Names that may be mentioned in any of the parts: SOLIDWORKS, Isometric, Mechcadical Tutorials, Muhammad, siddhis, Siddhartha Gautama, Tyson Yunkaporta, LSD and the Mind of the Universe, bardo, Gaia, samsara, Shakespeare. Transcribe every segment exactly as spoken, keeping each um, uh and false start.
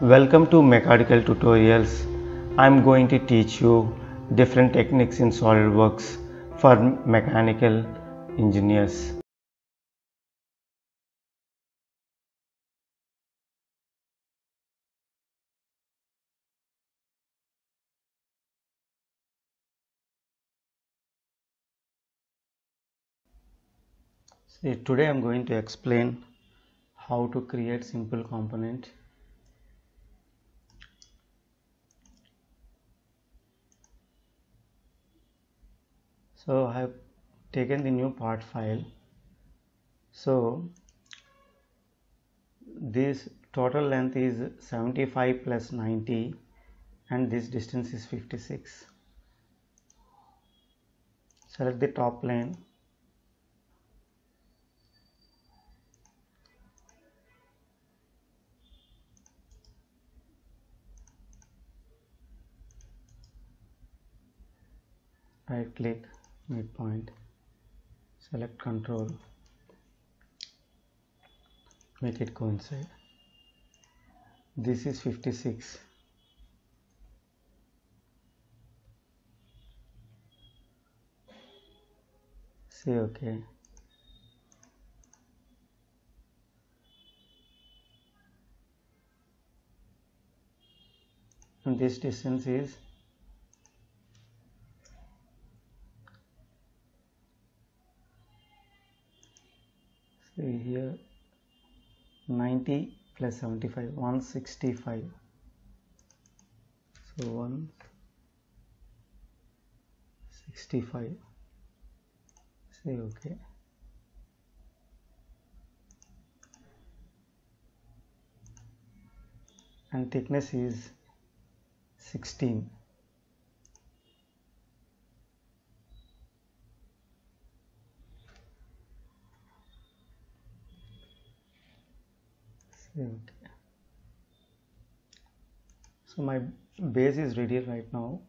Welcome to Mechcadical Tutorials. I'm going to teach you different techniques in SOLIDWORKS for mechanical engineers. See, today I'm going to explain how to create simple component. So I have taken the new part file. So this total length is seventy-five plus ninety and this distance is fifty-six. Select the top plane. Right click, midpoint, select control, make it coincide. This is fifty-six. See, okay. And this distance is here ninety plus seventy-five, one sixty-five. So one sixty-five. Say okay. And thickness is sixteen. Okay. So my base is ready right now.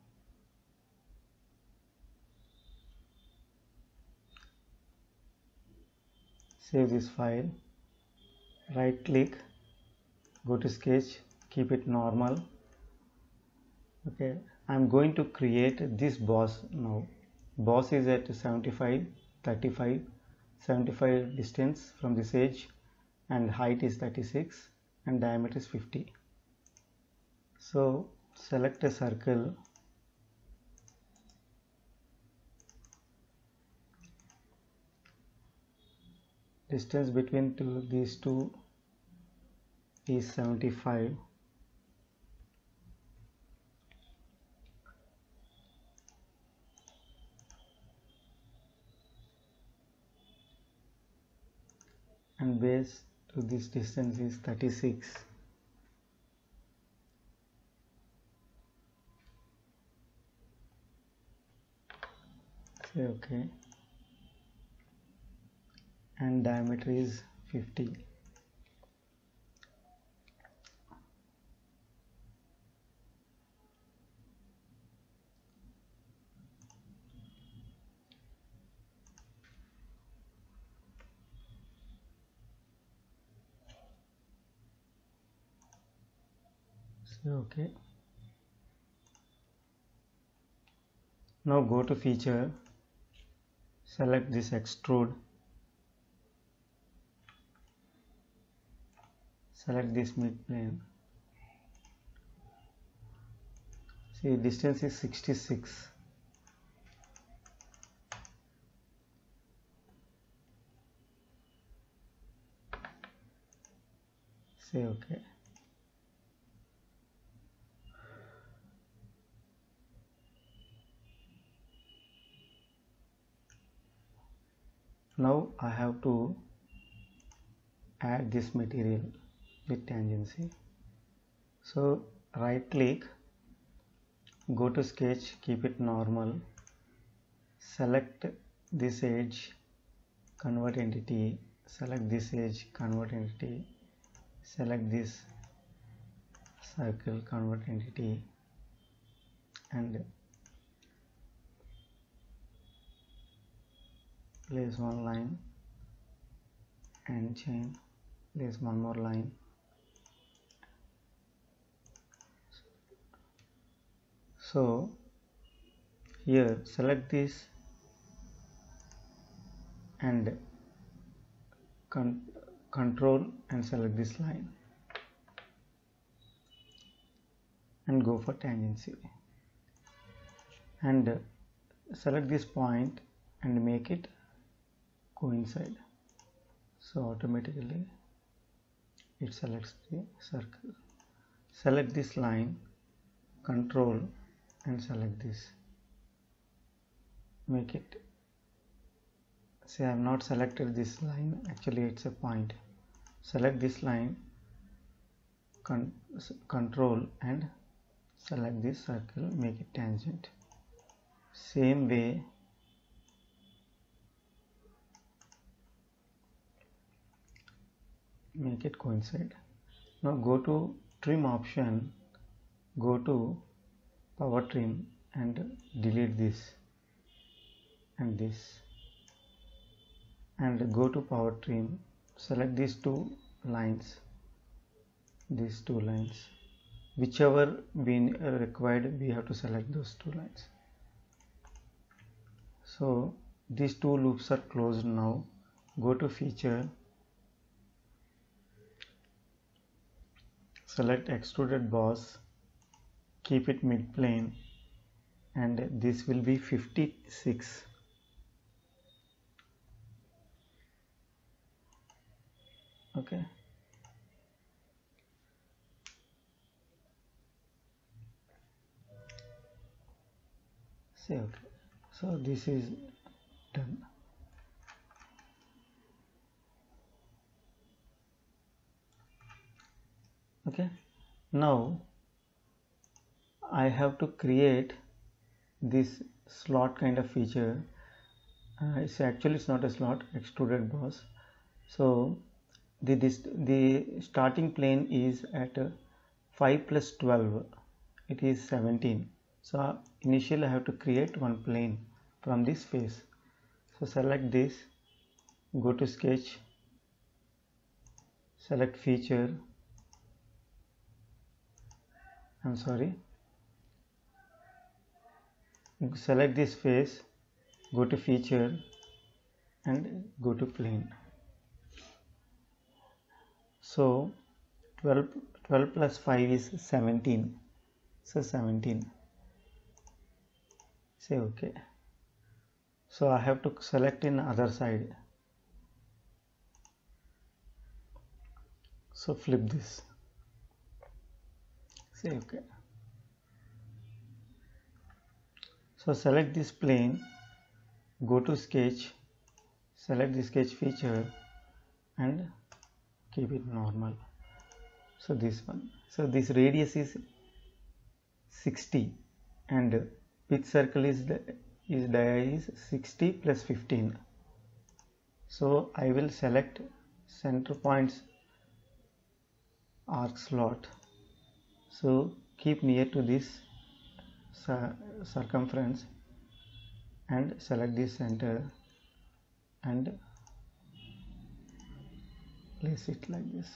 Save this file, right click, go to sketch, keep it normal. Okay, I'm going to create this boss now. Boss is at seventy-five, thirty-five, seventy-five distance from this edge, and height is thirty-six and diameter is fifty. So select a circle, distance between two, these two is seventy-five. And base to this distance is thirty-six. Say okay. And diameter is fifty. Okay. Now go to feature, select this extrude, select this mid plane. See, distance is sixty-six. Say okay. Now I have to add this material with tangency. So right click, go to sketch, keep it normal, select this edge, convert entity, select this edge, convert entity, select this circle, convert entity, and place one line and chain, place one more line So here select this and con control and select this line and go for tangency, and select this point and make it coincide. So automatically it selects the circle. Select this line, control and select this, make it. See, I have not selected this line, actually it's a point. Select this line, con control and select this circle, make it tangent. Same way make it coincide. Now go to trim option, go to power trim and delete this and this, and go to power trim, select these two lines, these two lines, whichever been required we have to select those two lines. So these two loops are closed. Now go to feature, select extruded boss, keep it mid plane, and this will be fifty-six. Okay, see, okay, so this is done. Okay, now I have to create this slot kind of feature. Uh, it's actually it's not a slot, extruded boss. So the this the starting plane is at five plus twelve, it is seventeen. So initially I have to create one plane from this face. So select this, go to sketch, select feature, I'm sorry, select this face, go to feature and go to plane. So twelve, twelve plus five is seventeen, so seventeen, say okay. So I have to select in other side, so flip this, say okay. So select this plane, go to sketch, select the sketch feature and keep it normal. So this one, so this radius is sixty and pitch circle is is dia is sixty plus fifteen. So I will select center points arc slot. So keep near to this cir circumference and select this center and place it like this.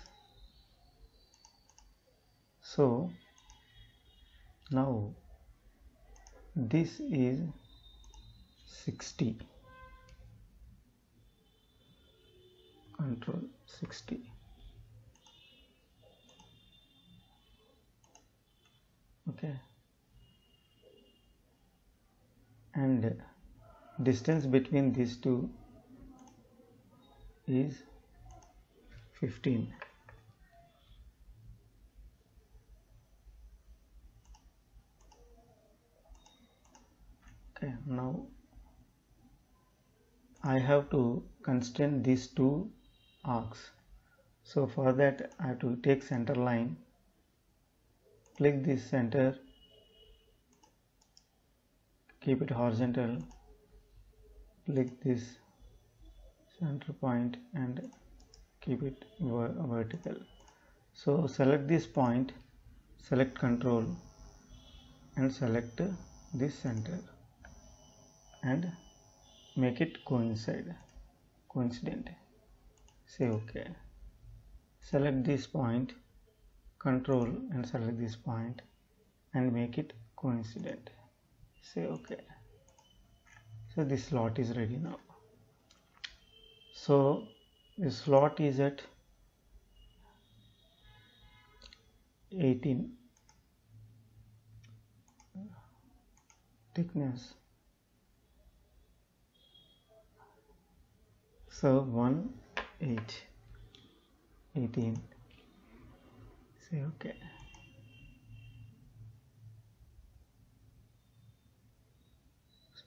So now this is sixty, control sixty. Okay, and distance between these two is fifteen. Okay, now I have to constrain these two arcs. So for that I have to take center line, click this center, keep it horizontal, click this center point and keep it vertical. So select this point, select control and select this center and make it coincide, coincident, say okay. Select this point, control and select this point and make it coincident. Say okay. So this slot is ready now. So this slot is at eighteen, thickness. So one, eight, eighteen. Say okay.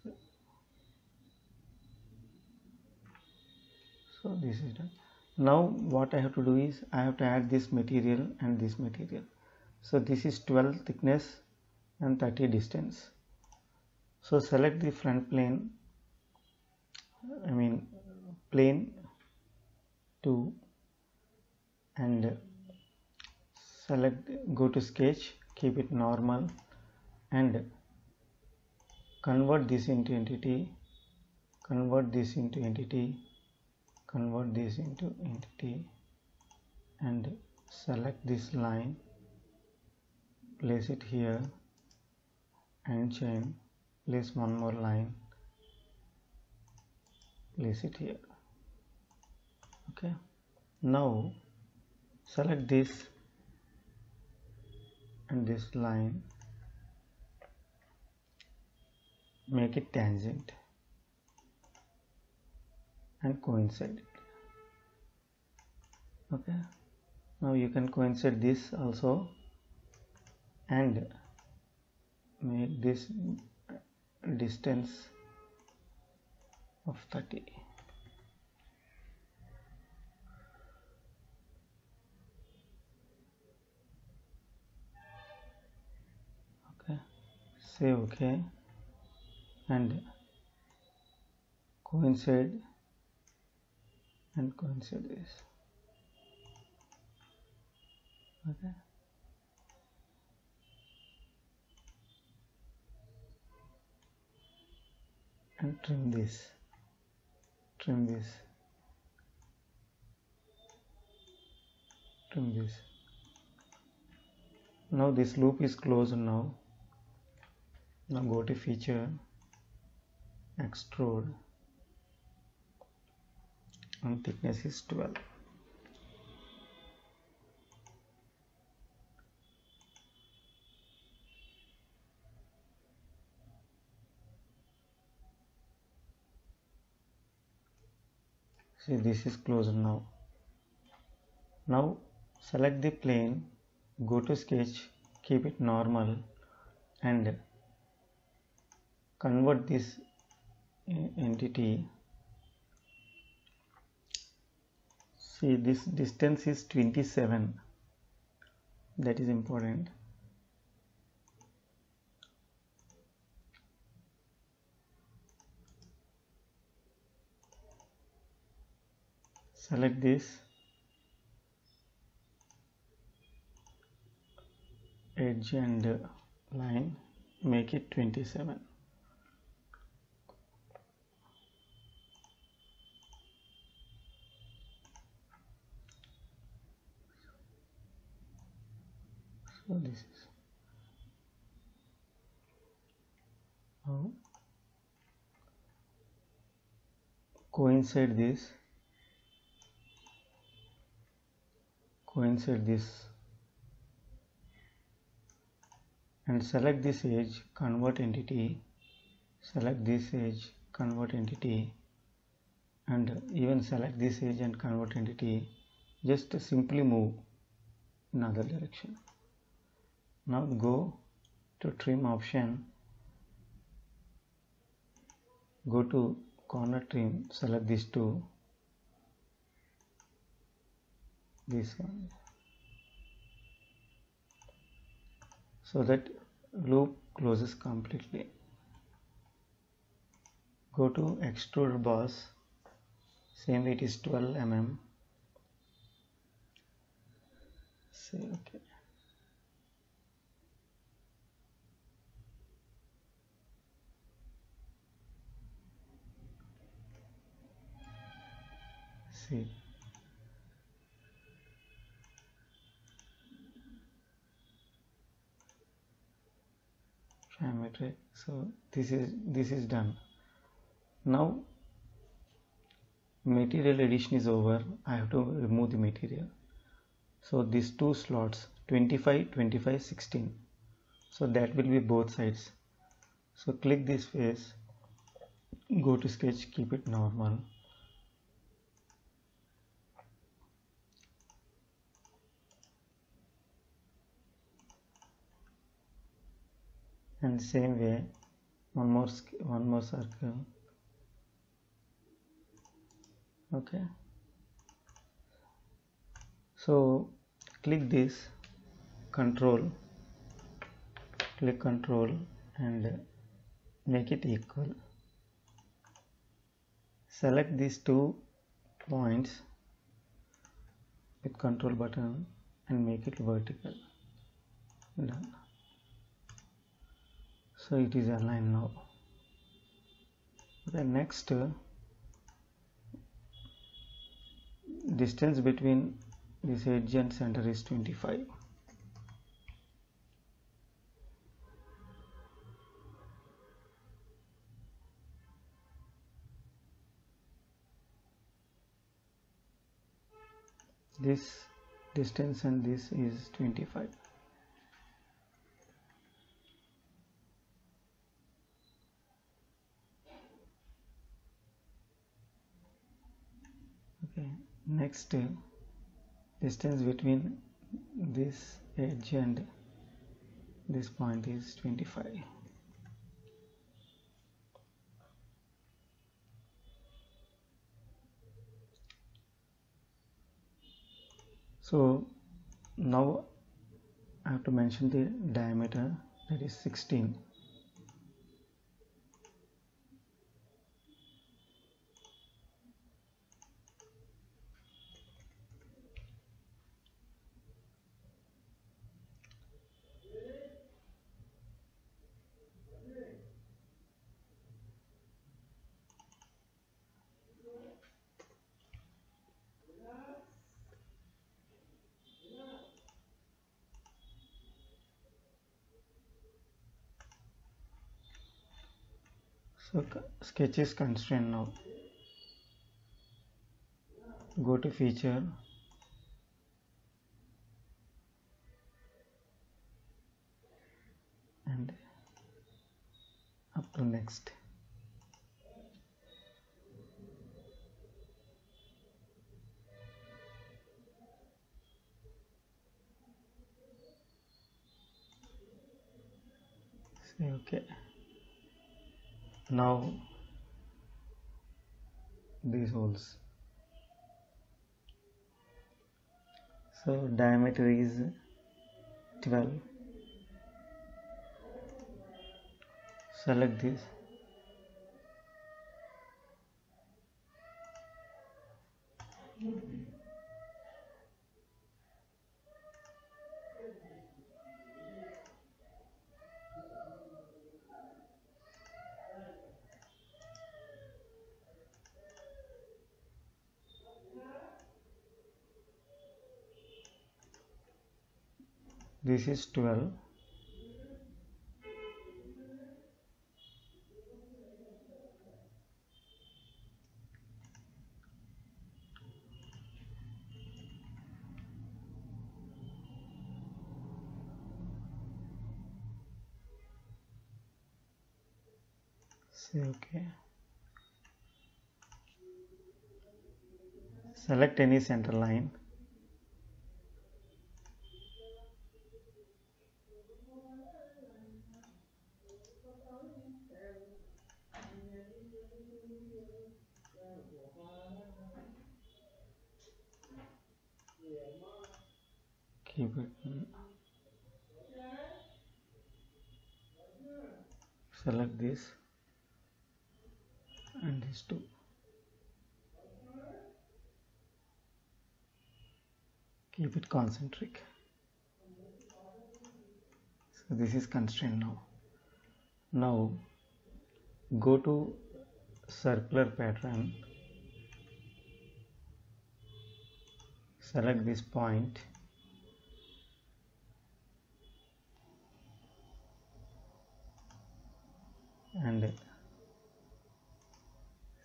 So, so this is done. Now what I have to do is I have to add this material and this material. So this is twelve thickness and thirty distance. So select the front plane, I mean plane two, and select, go to sketch, keep it normal, and convert this into entity, convert this into entity, convert this into entity, and select this line, place it here, and chain, place one more line, place it here. Okay, now select this and this line, make it tangent and coincide it. Okay, now you can coincide this also and make this distance of thirty. Okay, say okay, and coincide and coincide this. Okay, and trim this, trim this, trim this. Now this loop is closed now. Now go to feature, extrude, and thickness is twelve. See, this is closed now. Now select the plane, go to sketch, keep it normal, and convert this entity. See, this distance is twenty-seven, that is important. Select this, edge and line, make it twenty-seven. So this is how, coincide this, coincide this, and select this edge, convert entity, select this edge, convert entity, and even select this edge and convert entity. Just simply move in other direction. Now go to trim option, go to corner trim, select these two, this one, so that loop closes completely. Go to extrude boss, same way it is twelve millimeters. Say okay. See, isometric. So this is this is done. Now material addition is over. I have to remove the material. So these two slots twenty-five, twenty-five, sixteen. So that will be both sides. So click this face, go to sketch, keep it normal. And same way, one more one more circle. Okay. So click this, control, click control and make it equal. Select these two points with control button and make it vertical. Done. So it is aligned now. The next uh, distance between this edge and center is twenty-five. This distance and this is twenty-five. Okay, next uh, distance between this edge and this point is twenty-five. So now I have to mention the diameter, that is sixteen. So sketch is constrained now. Go to feature, and up to next. Say okay. Now these holes, so diameter is twelve. Select this, this is twelve. Say okay. Select any center line. Keep it. Select this and these two. Keep it concentric. So this is constrained now. Now go to circular pattern. Select this point. and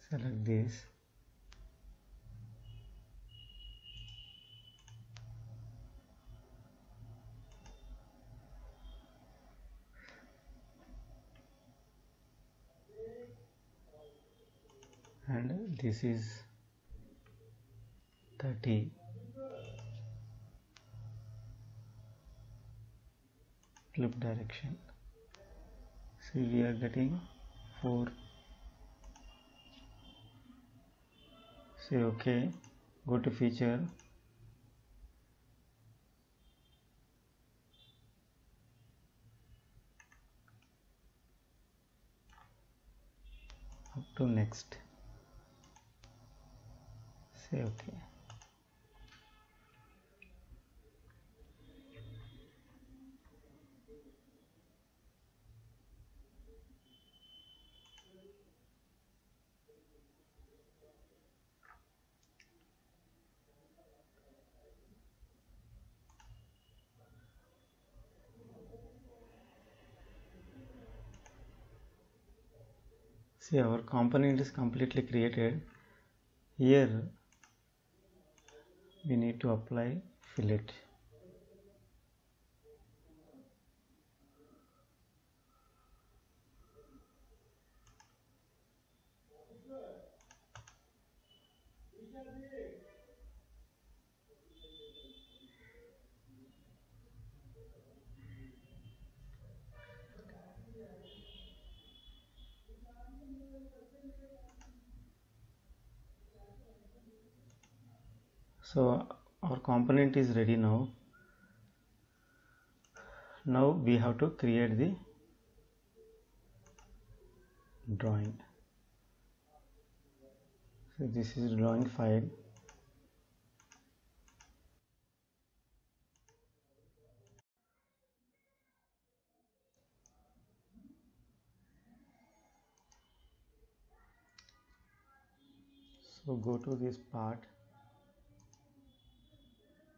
select this. And this is thirty flip direction. See, we are getting four. Say OK, go to feature, up to next. Say OK. See, our component is completely created. Here we need to apply fillet. So our component is ready now. Now we have to create the drawing. So this is drawing file. So go to this part.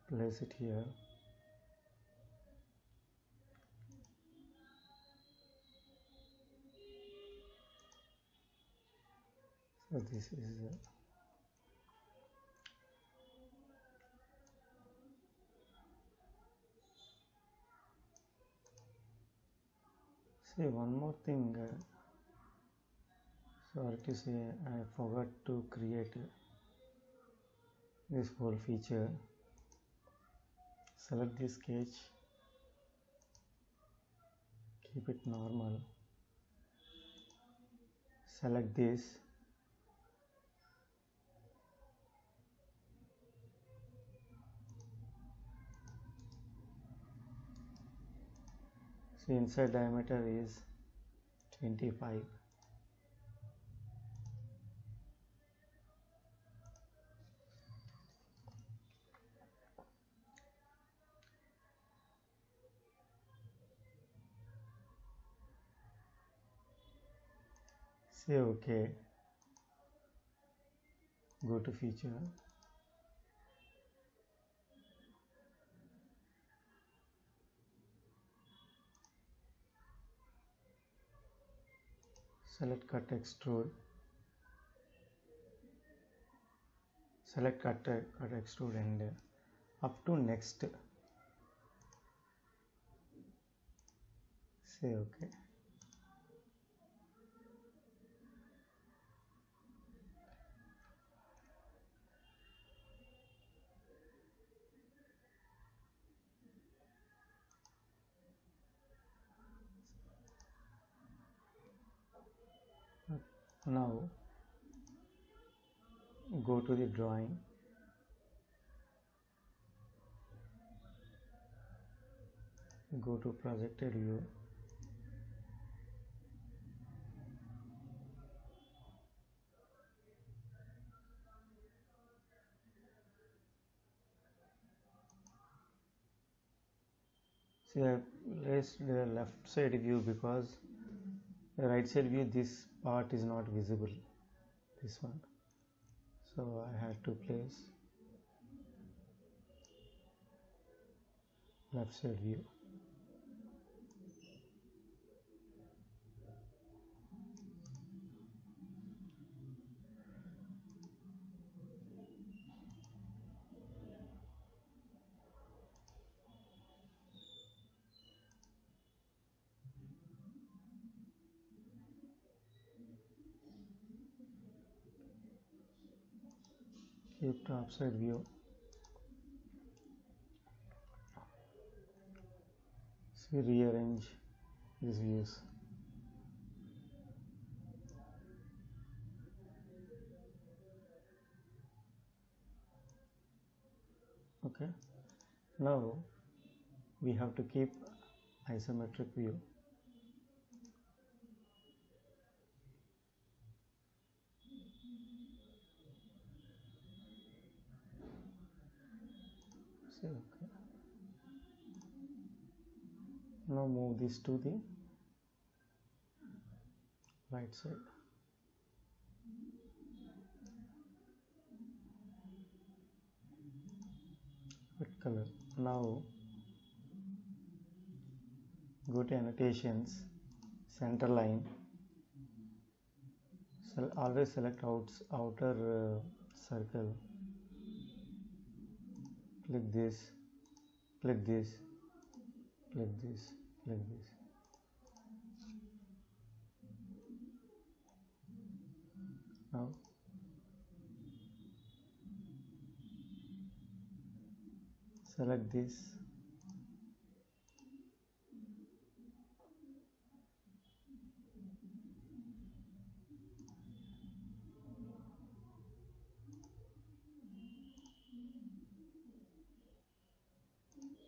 Place it here. So this is it. See, one more thing. Sorry to say, I forgot to create this whole feature. Select this sketch, keep it normal, select this, so inside diameter is twenty-five. Say OK, go to feature, select cut extrude, select cut, cut extrude and up to next. Say OK. Now go to the drawing, go to projected view, see I placed the left side view because the right side view, this part is not visible, this one, so I had to place left side view. shift upside view, see, rearrange these views. Okay, now we have to keep isometric view. See, okay. Now move this to the right side. Color. Now go to annotations, center line. So always select outs, outer uh, circle. Click this, click this, click this, click this. Now select this,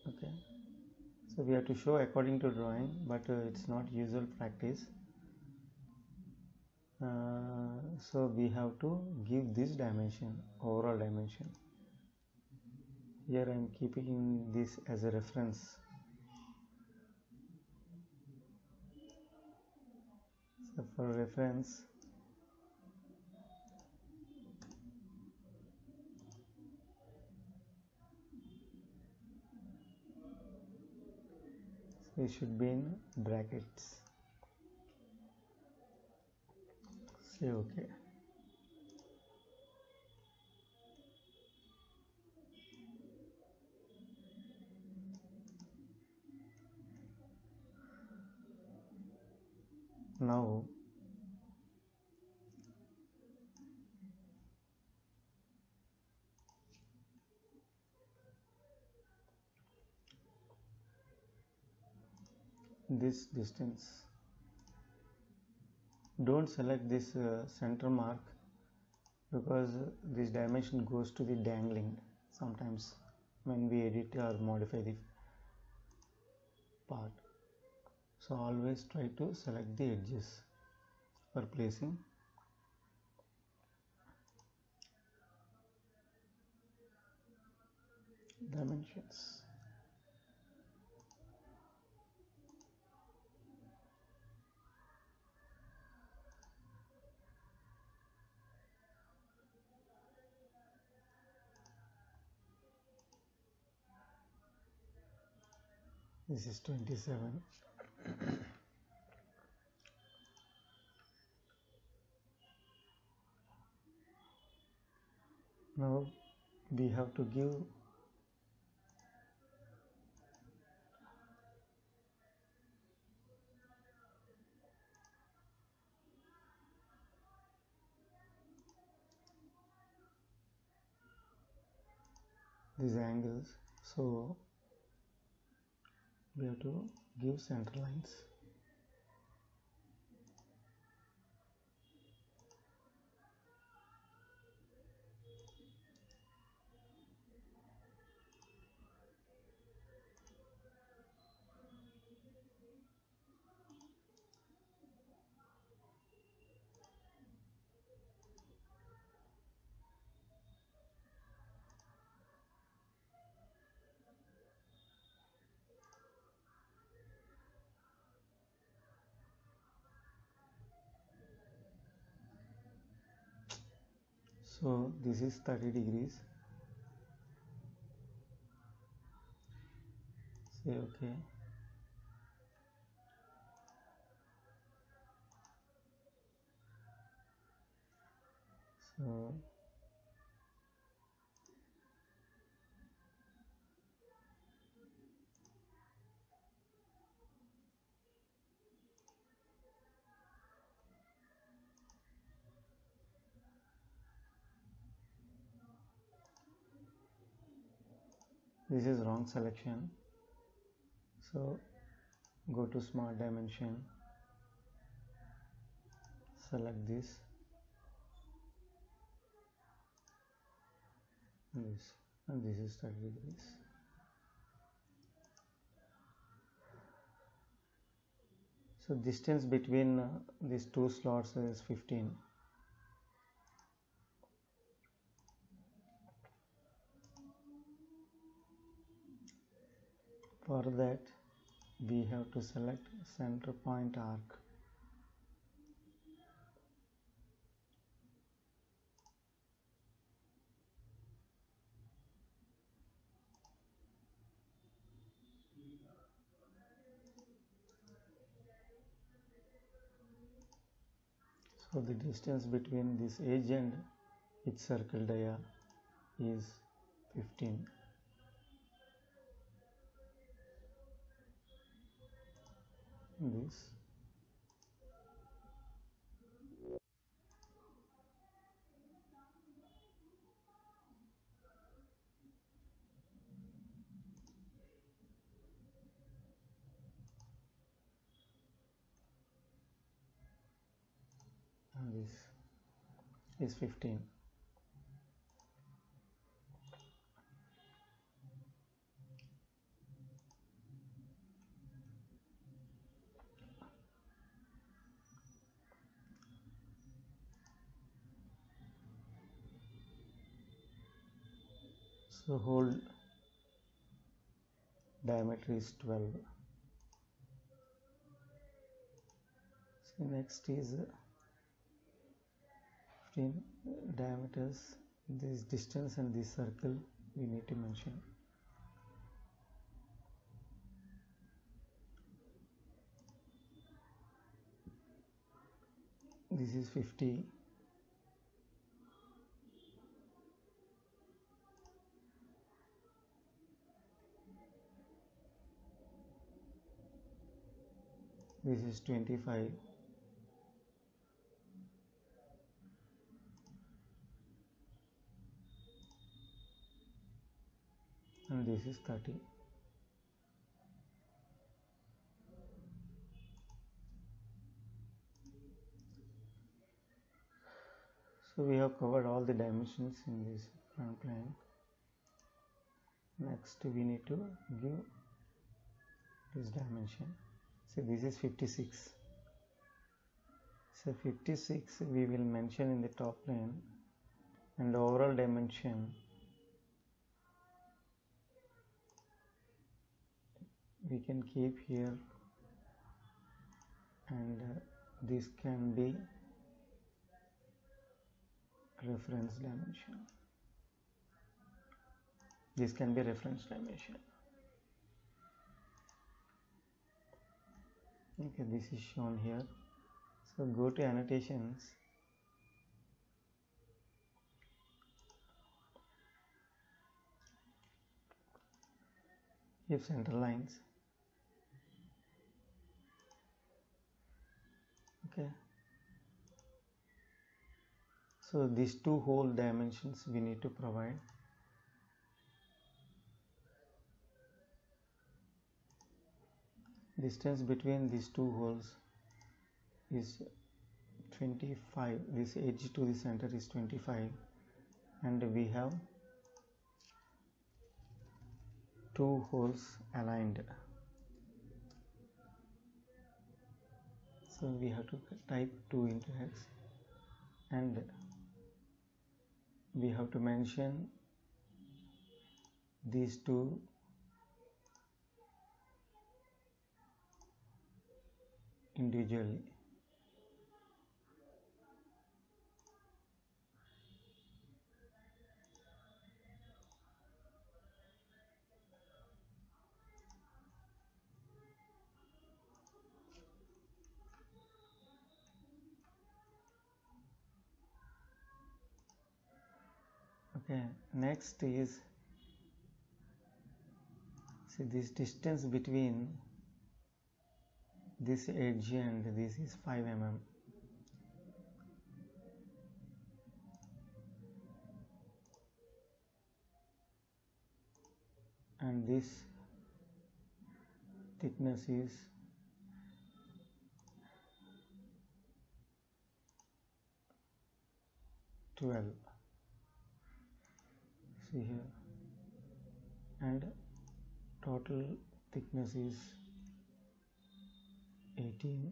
okay. So we have to show according to drawing, but uh, it's not usual practice, uh, so we have to give this dimension, overall dimension. Here I am keeping this as a reference. So for reference, so it should be in brackets. Say okay. Now this distance, don't select this uh, center mark, because this dimension goes to the dangling sometimes when we edit or modify the part. So always try to select the edges for placing. Dimensions. This is twenty-seven. Now we have to give these angles, so we have to give center lines. So this is thirty degrees. Say okay. So this is wrong selection, so go to smart dimension, select this, this, and this is thirty degrees. So distance between uh, these two slots is fifteen. For that we have to select center point arc. So the distance between this edge and its circle dia is fifteen. This. This is fifteen. So hold, diameter is twelve. So next is diameters, this distance and this circle we need to mention. This is fifty. This is twenty-five. And this is thirty. So we have covered all the dimensions in this front plane. Next we need to give this dimension. So this is fifty-six. So fifty-six we will mention in the top plane, and the overall dimension we can keep here, and uh, this can be reference dimension. This can be reference dimension. Okay, this is shown here. So go to annotations. Give center lines. Okay, so these two whole dimensions we need to provide. Distance between these two holes is twenty-five. This edge to the center is twenty-five, and we have two holes aligned. So we have to type two into x, and we have to mention these two individually. Okay, next is, see, this distance between this edge and this is five millimeters. and this thickness is twelve. See here, and total thickness is eighteen.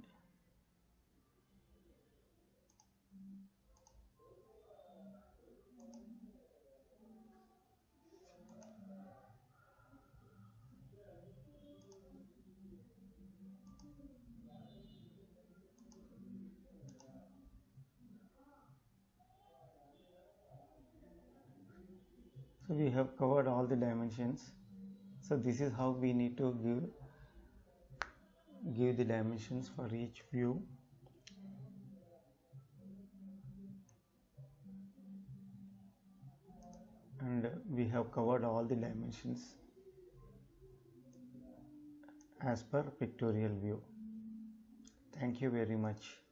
So we have covered all the dimensions. So this is how we need to give give the dimensions for each view. And we have covered all the dimensions as per pictorial view. Thank you very much.